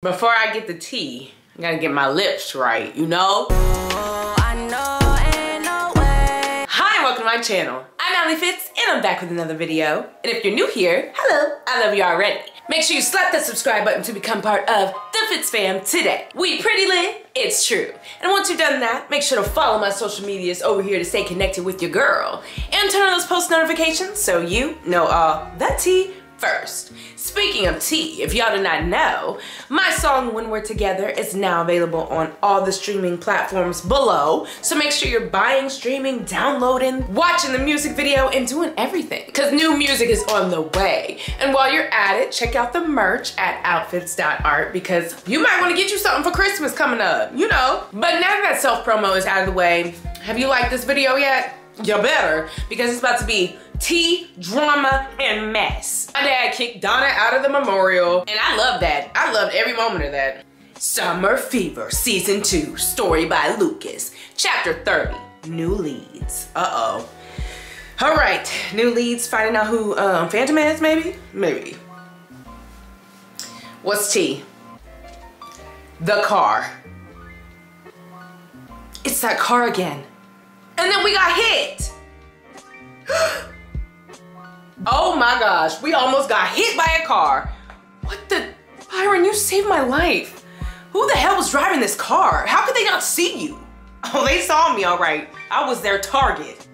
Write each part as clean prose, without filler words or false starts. Before I get the tea, I gotta get my lips right, you know? Oh, I know, ain't no way. Hi, welcome to my channel. I'm Allie Fitz, and I'm back with another video. And if you're new here, hello, I love you already. Make sure you slap that subscribe button to become part of the Fitz fam today. We pretty lit, it's true. And once you've done that, make sure to follow my social medias over here to stay connected with your girl. And turn on those post notifications so you know all the tea first. Speaking of tea, if y'all did not know, my song When We're Together is now available on all the streaming platforms below. So make sure you're buying, streaming, downloading, watching the music video, and doing everything. Because new music is on the way. And while you're at it, check out the merch at outfits.art because you might want to get you something for Christmas coming up, you know. But now that self-promo is out of the way, have you liked this video yet? You better, because it's about to be tea, drama, and mess. My dad kicked Donna out of the memorial, and I love that. I loved every moment of that. Summer Fever, Season 2, story by Lucas. Chapter 30, new leads. Uh-oh. All right, new leads, finding out who Phantom is, maybe? Maybe. What's tea? The car. It's that car again. And then we got hit. Oh my gosh, we almost got hit by a car. What the, Byron, you saved my life. Who the hell was driving this car? How could they not see you? Oh, they saw me, all right. I was their target.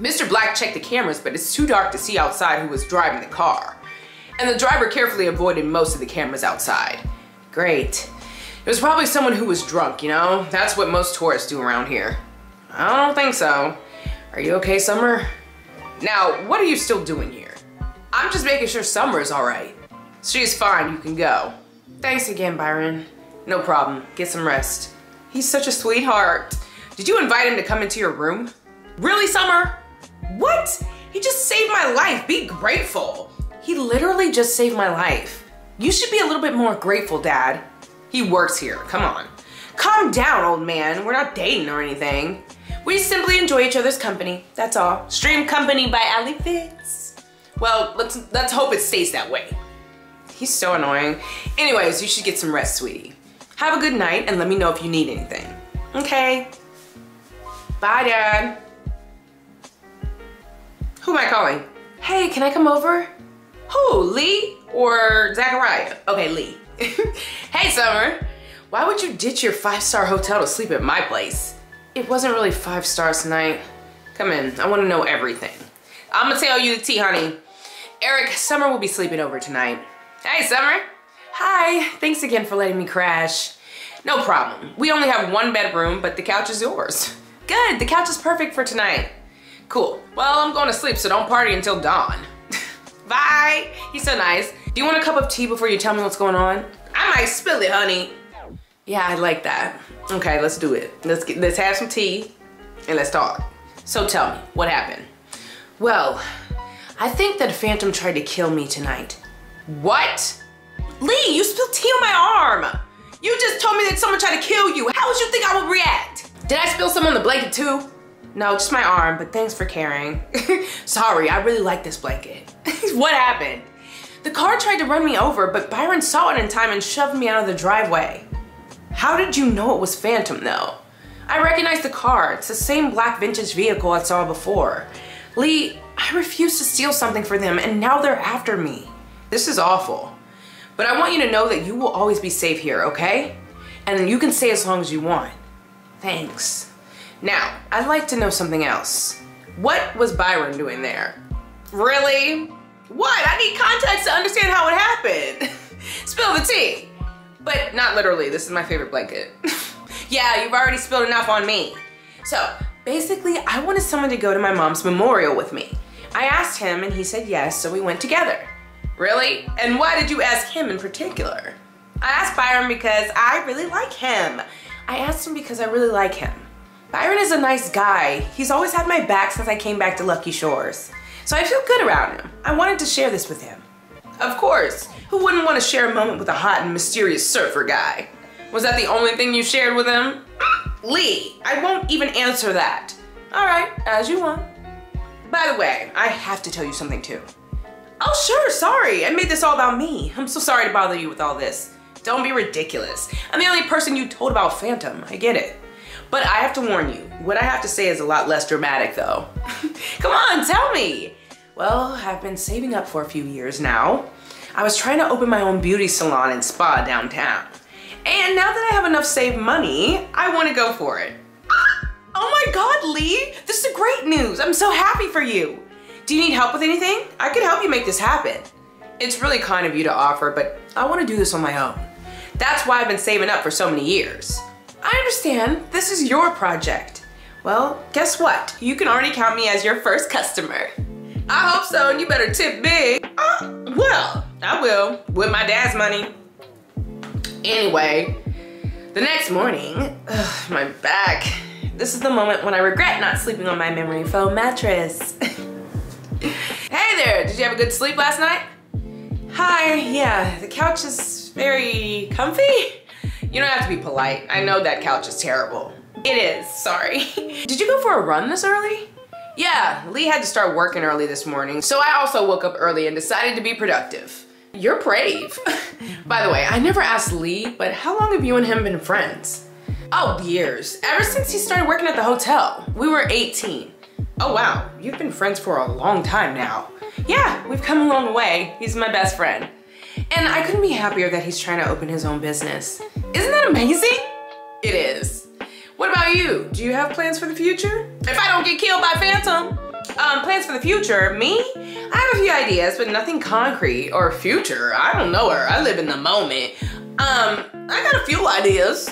Mr. Black checked the cameras, but it's too dark to see outside who was driving the car. And the driver carefully avoided most of the cameras outside. Great. It was probably someone who was drunk, you know? That's what most tourists do around here. I don't think so. Are you okay, Summer? Now, what are you still doing here? I'm just making sure Summer's all right. She's fine, you can go. Thanks again, Byron. No problem, get some rest. He's such a sweetheart. Did you invite him to come into your room? Really, Summer? What? He just saved my life, be grateful. He literally just saved my life. You should be a little bit more grateful, Dad. He works here, come on. Calm down, old man, we're not dating or anything. We simply enjoy each other's company, that's all. Stream company by Allie Fitz. Well, let's hope it stays that way. He's so annoying. Anyways, you should get some rest, sweetie. Have a good night and let me know if you need anything. Okay. Bye, Dad. Who am I calling? Hey, can I come over? Who, Lee or Zachariah? Okay, Lee. Hey, Summer. Why would you ditch your 5-star hotel to sleep at my place? It wasn't really 5 stars tonight. Come in, I wanna know everything. I'ma tell you the tea, honey. Eric, Summer will be sleeping over tonight. Hey, Summer. Hi, thanks again for letting me crash. No problem, we only have one bedroom, but the couch is yours. Good, the couch is perfect for tonight. Cool, well, I'm going to sleep, so don't party until dawn. Bye, he's so nice. Do you want a cup of tea before you tell me what's going on? I might spill it, honey. Yeah, I like that. Okay, let's do it. Let's have some tea and let's talk. So tell me, what happened? Well, I think that Phantom tried to kill me tonight. What? Lee, you spilled tea on my arm. You just told me that someone tried to kill you. How would you think I would react? Did I spill some on the blanket too? No, just my arm, but thanks for caring. Sorry, I really like this blanket. What happened? The car tried to run me over, but Byron saw it in time and shoved me out of the driveway. How did you know it was Phantom though? I recognize the car, it's the same black vintage vehicle I saw before. Lee, I refused to steal something for them and now they're after me. This is awful. But I want you to know that you will always be safe here, okay? And you can stay as long as you want. Thanks. Now, I'd like to know something else. What was Byron doing there? Really? What? I need context to understand how it happened. Spill the tea. But not literally, this is my favorite blanket. Yeah, you've already spilled enough on me. So basically, I wanted someone to go to my mom's memorial with me. I asked him and he said yes, so we went together. Really? And why did you ask him in particular? I asked Byron because I really like him. I asked him because I really like him. Byron is a nice guy. He's always had my back since I came back to Lucky Shores. So I feel good around him. I wanted to share this with him. Of course. Who wouldn't want to share a moment with a hot and mysterious surfer guy? Was that the only thing you shared with him? Lee, I won't even answer that. All right, as you want. By the way, I have to tell you something too. Oh sure, sorry, I made this all about me. I'm so sorry to bother you with all this. Don't be ridiculous. I'm the only person you told about Phantom, I get it. But I have to warn you, what I have to say is a lot less dramatic though. Come on, tell me. Well, I've been saving up for a few years now. I was trying to open my own beauty salon and spa downtown. And now that I have enough saved money, I want to go for it. Oh my God, Lee, this is great news. I'm so happy for you. Do you need help with anything? I could help you make this happen. It's really kind of you to offer, but I want to do this on my own. That's why I've been saving up for so many years. I understand, this is your project. Well, guess what? You can already count me as your first customer. I hope so, and you better tip big. Well, I will, with my dad's money. Anyway, the next morning, my back. This is the moment when I regret not sleeping on my memory foam mattress. Hey there, did you have a good sleep last night? Hi, yeah, the couch is very comfy. You don't have to be polite. I know that couch is terrible. It is, sorry. Did you go for a run this early? Yeah, Lee had to start working early this morning, so I also woke up early and decided to be productive. You're brave. By the way, I never asked Lee, but how long have you and him been friends? Oh, years. Ever since he started working at the hotel. We were 18. Oh wow, you've been friends for a long time now. Yeah, we've come a long way. He's my best friend. And I couldn't be happier that he's trying to open his own business. Isn't that amazing? It is. What about you? Do you have plans for the future? If I don't get killed by Phantom. Plans for the future? Me? I have a few ideas, but nothing concrete or future. I don't know her. I live in the moment. I got a few ideas.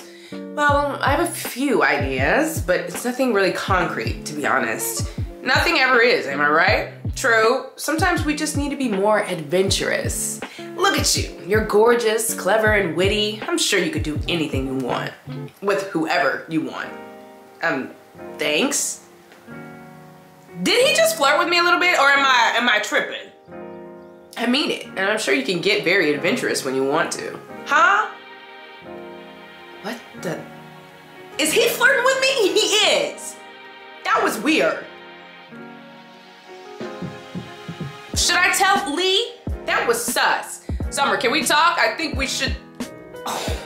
Well, I have a few ideas, but it's nothing really concrete, to be honest. Nothing ever is, am I right? True. Sometimes we just need to be more adventurous. Look at you. You're gorgeous, clever, and witty. I'm sure you could do anything you want with whoever you want. Thanks. Did he just flirt with me a little bit, or am I tripping? I mean it, and I'm sure you can get very adventurous when you want to. Huh? What the? Is he flirting with me? He is. That was weird. Should I tell Lee? That was sus. Summer, can we talk? I think we should. Oh.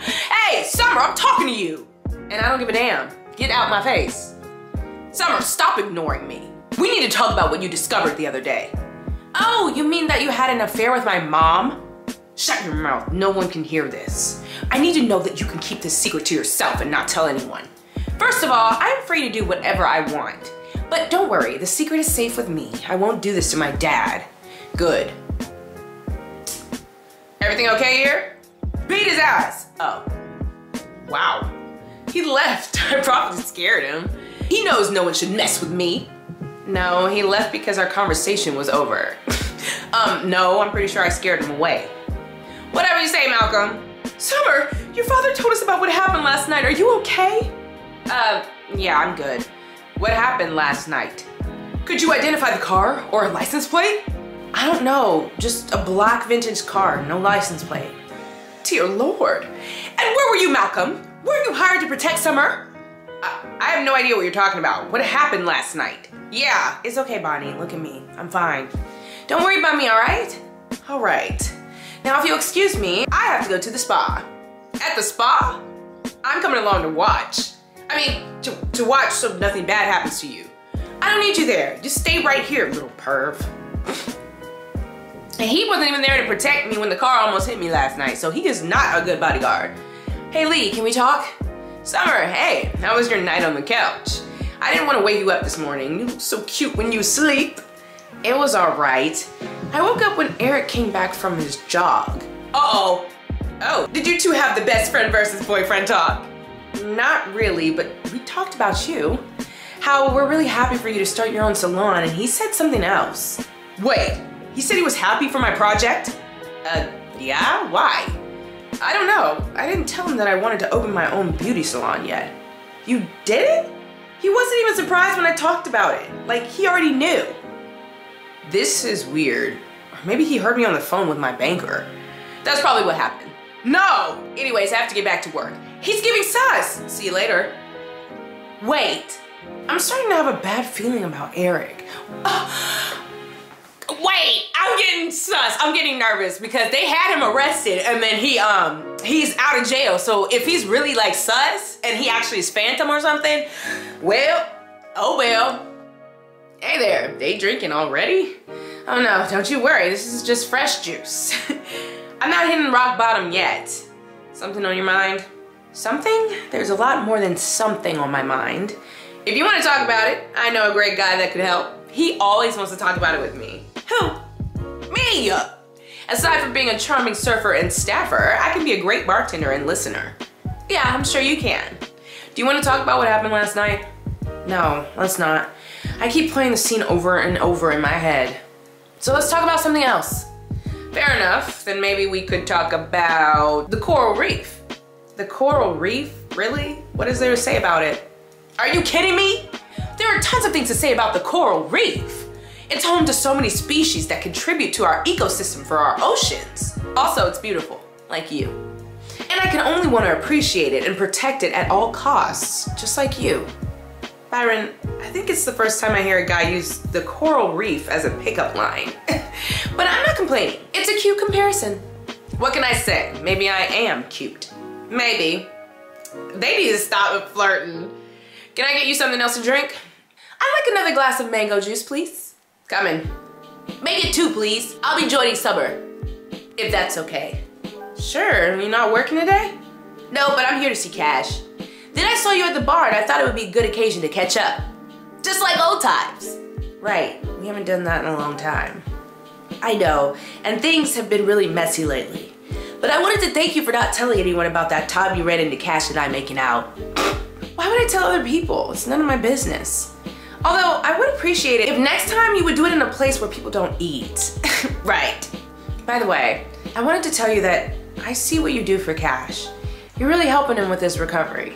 Hey, Summer, I'm talking to you. And I don't give a damn. Get out my face. Summer, stop ignoring me. We need to talk about what you discovered the other day. Oh, you mean that you had an affair with my mom? Shut your mouth, no one can hear this. I need to know that you can keep this secret to yourself and not tell anyone. First of all, I'm free to do whatever I want. But don't worry, the secret is safe with me. I won't do this to my dad. Good. Everything okay here? Beat his ass. Oh, wow. He left, I probably scared him. He knows no one should mess with me. No, he left because our conversation was over. No, I'm pretty sure I scared him away. Whatever you say, Malcolm. Summer, your father told us about what happened last night. Are you okay? Yeah, I'm good. What happened last night? Could you identify the car or a license plate? I don't know, just a black vintage car, no license plate. Dear Lord. And where were you, Malcolm? Were you hired to protect Summer? I have no idea what you're talking about. What happened last night? Yeah, it's okay, Bonnie, look at me, I'm fine. Don't worry about me, all right? All right. Now, if you'll excuse me, I have to go to the spa. At the spa? I'm coming along to watch. I mean, to watch so nothing bad happens to you. I don't need you there. Just stay right here, little perv. And he wasn't even there to protect me when the car almost hit me last night, so he is not a good bodyguard. Hey, Lee, can we talk? Summer, hey, how was your night on the couch? I didn't want to wake you up this morning. You look so cute when you sleep. It was all right. I woke up when Eric came back from his jog. Uh-oh. Oh, did you two have the best friend versus boyfriend talk? Not really, but we talked about you. How we're really happy for you to start your own salon, and he said something else. Wait, he said he was happy for my project? Yeah, why? I don't know. I didn't tell him that I wanted to open my own beauty salon yet. You didn't? He wasn't even surprised when I talked about it. Like, he already knew. This is weird. Or maybe he heard me on the phone with my banker. That's probably what happened. No! Anyways, I have to get back to work. He's giving sus! See you later. Wait, I'm starting to have a bad feeling about Eric. wait, I'm getting sus. I'm getting nervous because they had him arrested and then he's out of jail. So if he's really like sus and he actually is Phantom or something, well, oh well. Hey there, they drinking already? Oh no, don't you worry. This is just fresh juice. I'm not hitting rock bottom yet. Something on your mind? Something? There's a lot more than something on my mind. If you want to talk about it, I know a great guy that could help. He always wants to talk about it with me. Who? Me! Aside from being a charming surfer and staffer, I can be a great bartender and listener. Yeah, I'm sure you can. Do you want to talk about what happened last night? No, let's not. I keep playing the scene over and over in my head. So let's talk about something else. Fair enough, then maybe we could talk about the coral reef. The coral reef? Really? What is there to say about it? Are you kidding me? There are tons of things to say about the coral reef. It's home to so many species that contribute to our ecosystem for our oceans. Also, it's beautiful, like you. And I can only want to appreciate it and protect it at all costs, just like you. Byron, I think it's the first time I hear a guy use the coral reef as a pickup line. But I'm not complaining. It's a cute comparison. What can I say? Maybe I am cute. Maybe. They need to stop flirting. Can I get you something else to drink? I'd like another glass of mango juice, please. Coming. Make it two, please. I'll be joining Summer, if that's okay. Sure, you're not working today? No, but I'm here to see Cash. Then I saw you at the bar and I thought it would be a good occasion to catch up. Just like old times. Right, we haven't done that in a long time. I know, and things have been really messy lately. But I wanted to thank you for not telling anyone about that time you ran into Cash and I making out. Why would I tell other people? It's none of my business. Although, I would appreciate it if next time you would do it in a place where people don't eat. Right. By the way, I wanted to tell you that I see what you do for Cash. You're really helping him with his recovery.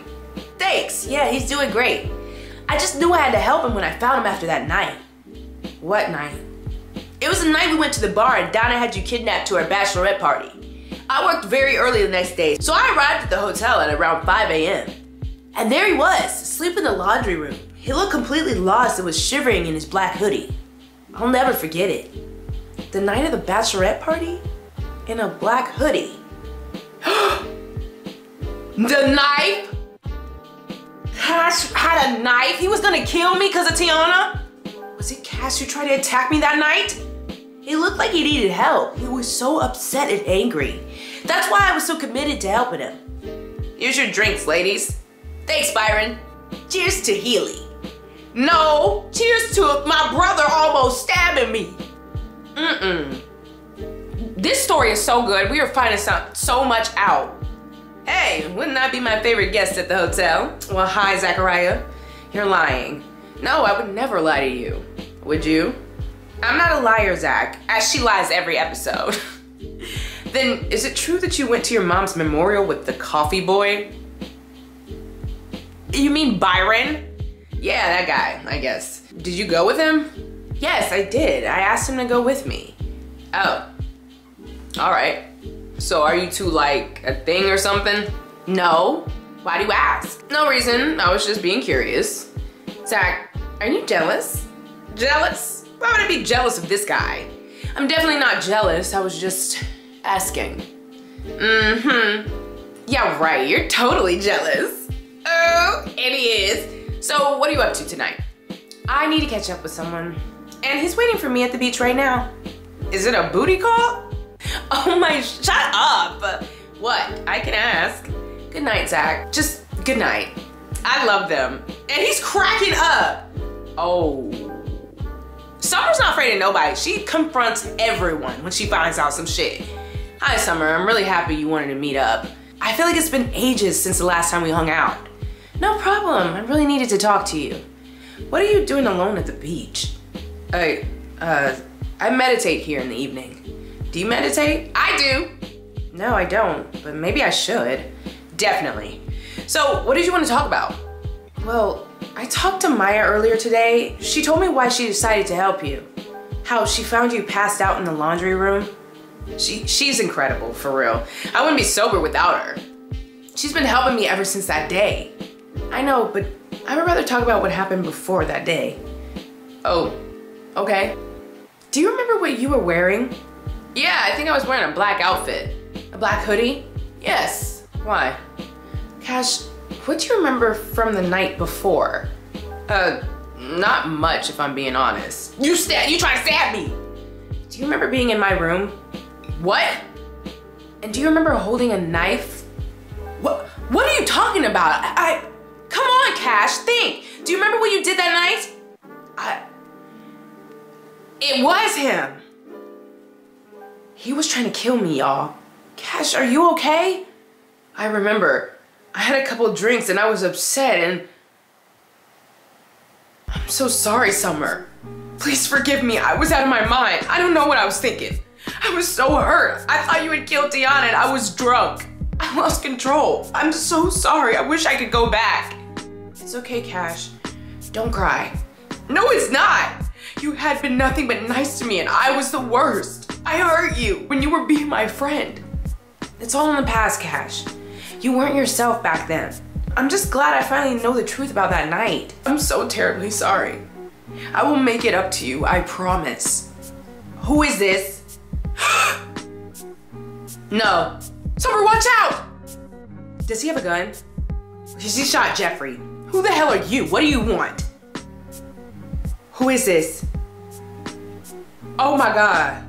Thanks, yeah, he's doing great. I just knew I had to help him when I found him after that night. What night? It was the night we went to the bar and Donna had you kidnapped to her bachelorette party. I worked very early the next day, so I arrived at the hotel at around 5 a.m. And there he was, asleep in the laundry room. He looked completely lost and was shivering in his black hoodie. I'll never forget it. The night of the bachelorette party? In a black hoodie. The knife? Cash had a knife? He was gonna kill me because of Tiana? Was it Cash who tried to attack me that night? He looked like he needed help. He was so upset and angry. That's why I was so committed to helping him. Here's your drinks, ladies. Thanks, Byron. Cheers to Healy. No, cheers to my brother almost stabbing me. This story is so good. We are finding so much out. Hey, wouldn't I be my favorite guest at the hotel? Well, hi, Zachariah. You're lying. No, I would never lie to you. Would you? I'm not a liar, Zach, as she lies every episode. Then, is it true that you went to your mom's memorial with the coffee boy? You mean Byron? Yeah, that guy, I guess. Did you go with him? Yes, I did. I asked him to go with me. Oh. All right. So are you two like a thing or something? No. Why do you ask? No reason. I was just being curious. Zach, are you jealous? Jealous? Why would I be jealous of this guy? I'm definitely not jealous. I was just asking. Yeah, right. You're totally jealous. Oh, and he is. So what are you up to tonight? I need to catch up with someone. And he's waiting for me at the beach right now. Is it a booty call? Oh my, shut up. What? I can ask. Good night, Zach. Just good night. I love them. And he's cracking up. Oh. Summer's not afraid of nobody. She confronts everyone when she finds out some shit. Hi, Summer. I'm really happy you wanted to meet up. I feel like it's been ages since the last time we hung out. No problem. I really needed to talk to you. What are you doing alone at the beach? I meditate here in the evening. Do you meditate? I do. No, I don't, but maybe I should. Definitely. So, what did you want to talk about? Well, I talked to Maya earlier today. She told me why she decided to help you. How she found you passed out in the laundry room. She's incredible, for real. I wouldn't be sober without her. She's been helping me ever since that day. I know, but I would rather talk about what happened before that day. Oh, okay. Do you remember what you were wearing? Yeah, I think I was wearing a black outfit. A black hoodie? Yes. Why? Cash, what do you remember from the night before? Not much, if I'm being honest. You try to stab me! Do you remember being in my room? What? And do you remember holding a knife? What are you talking about? Come on, Cash, think! Do you remember what you did that night? It was him. He was trying to kill me, y'all. Cash, are you okay? I remember. I had a couple drinks and I was upset and... I'm so sorry, Summer. Please forgive me, I was out of my mind. I don't know what I was thinking. I was so hurt. I thought you had killed Tiana and I was drunk. I lost control. I'm so sorry, I wish I could go back. It's okay, Cash. Don't cry. No, it's not. You had been nothing but nice to me and I was the worst. I hurt you when you were being my friend. It's all in the past, Cash. You weren't yourself back then. I'm just glad I finally know the truth about that night. I'm so terribly sorry. I will make it up to you, I promise. Who is this? No. Summer, watch out! Does he have a gun? She shot Jeffrey. Who the hell are you? What do you want? Who is this? Oh my God.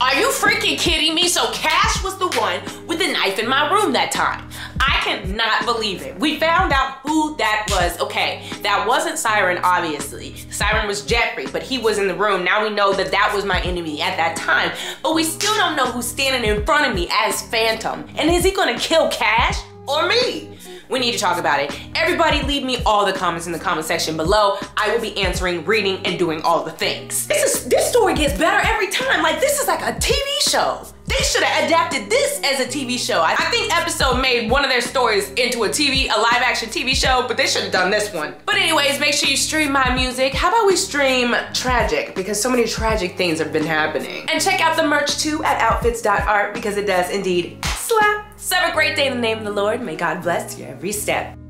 Are you freaking kidding me? So Cash was the one with the knife in my room that time. I cannot believe it. We found out who that was. Okay, that wasn't Siren, obviously. Siren was Jeffrey, but he was in the room. Now we know that that was my enemy at that time, but we still don't know who's standing in front of me as Phantom. And is he gonna kill Cash or me? We need to talk about it. Everybody leave me all the comments in the comment section below. I will be answering, reading, and doing all the things. This story gets better every time. Like, this is like a TV show. They should have adapted this as a TV show. I think Episode made one of their stories into a live action TV show, but they should have done this one. But anyways, make sure you stream my music. How about we stream Tragic, because so many tragic things have been happening. And check out the merch too at outfits.art, because it does indeed slap. So have a great day in the name of the Lord. May God bless your every step.